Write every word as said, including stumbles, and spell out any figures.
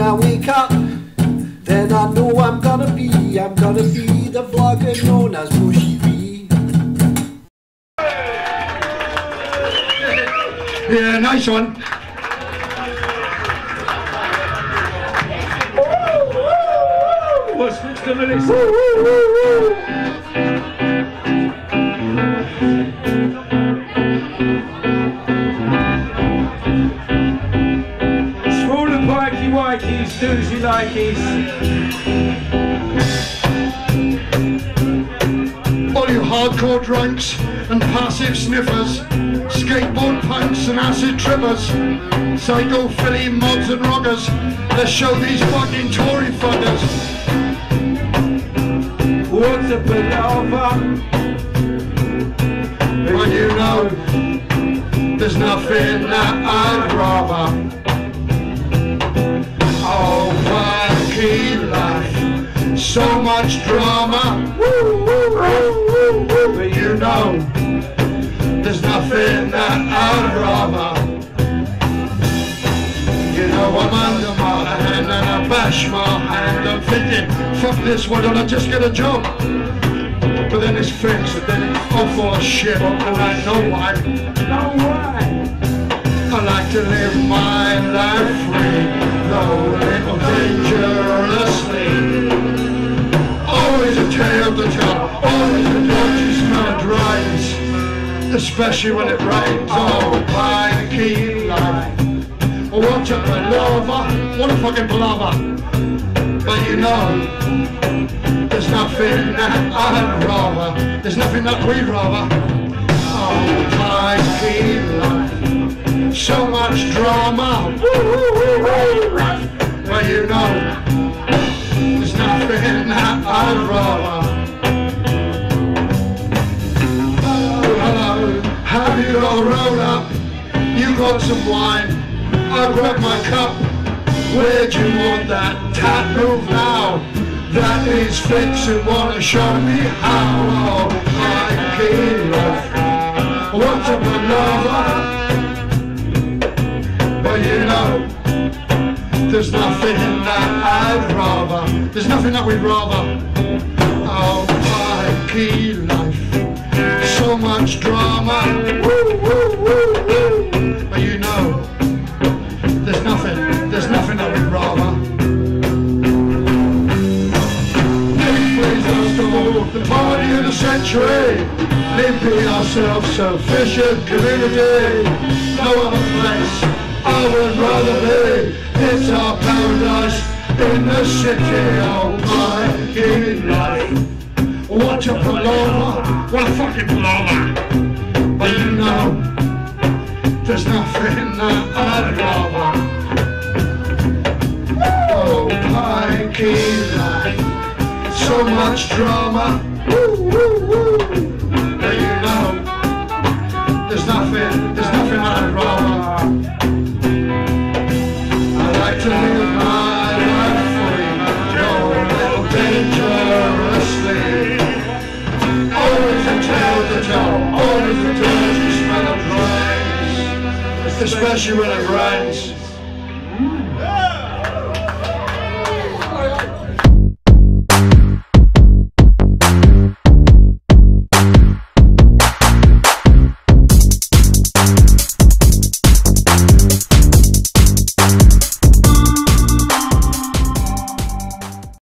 When I wake up, then I know I'm gonna be, I'm gonna be the vlogger known as Bushy B. Yeah, nice one. What's next to the Susie Likes. All you hardcore drunks and passive sniffers, skateboard punks and acid trippers, psycho Philly mobs and rockers, let's show these fucking Tory fuckers what's a palaver. But you know there's nothing that I'd rather. Life. So much drama, woo, woo, woo, woo, woo. But you know there's nothing that I'd rather. You know I'm under my hand and I bash my hand. I'm thinking, fuck this, why don't I just get a job? But then it's fixed and then it's all for shit. And I know why, know why. I like to live my life free. No little dangerously. Always a tale to tell, always a dodgy smell of dries, especially when it rains. Oh, my key life. Watch out for lava, what a fucking blubber. But you know, there's nothing that I'd rather, there's nothing that we'd rather. Oh, my key life. So much drama. Well, you know, there's nothing that I'd rather. Oh, hello, have you all rolled up? You got some wine, I grabbed my cup. Where'd you want that tat? Move now? That is fixing, wanna show me how. Oh, I can't love, what's up with love? But you know, there's nothing that I'd rather, there's nothing that we'd rather. Oh, my key life, so much drama, woo, woo, woo, woo. But you know, there's nothing, there's nothing that we'd rather. Please us to hold the party of the century, limping ourselves self-sufficient community, no other place I would rather be. It's our paradise in the city. Oh, my key life. What a palaver, what a fucking palaver. But you know, there's nothing that I'd rather. Oh, my key life. So much drama. Woo, woo, woo. But you know, there's nothing, there's nothing I'd rather. To live my life free, go a little dangerously. Always a tale to tell, always a dirty smell of rain, especially when it rains.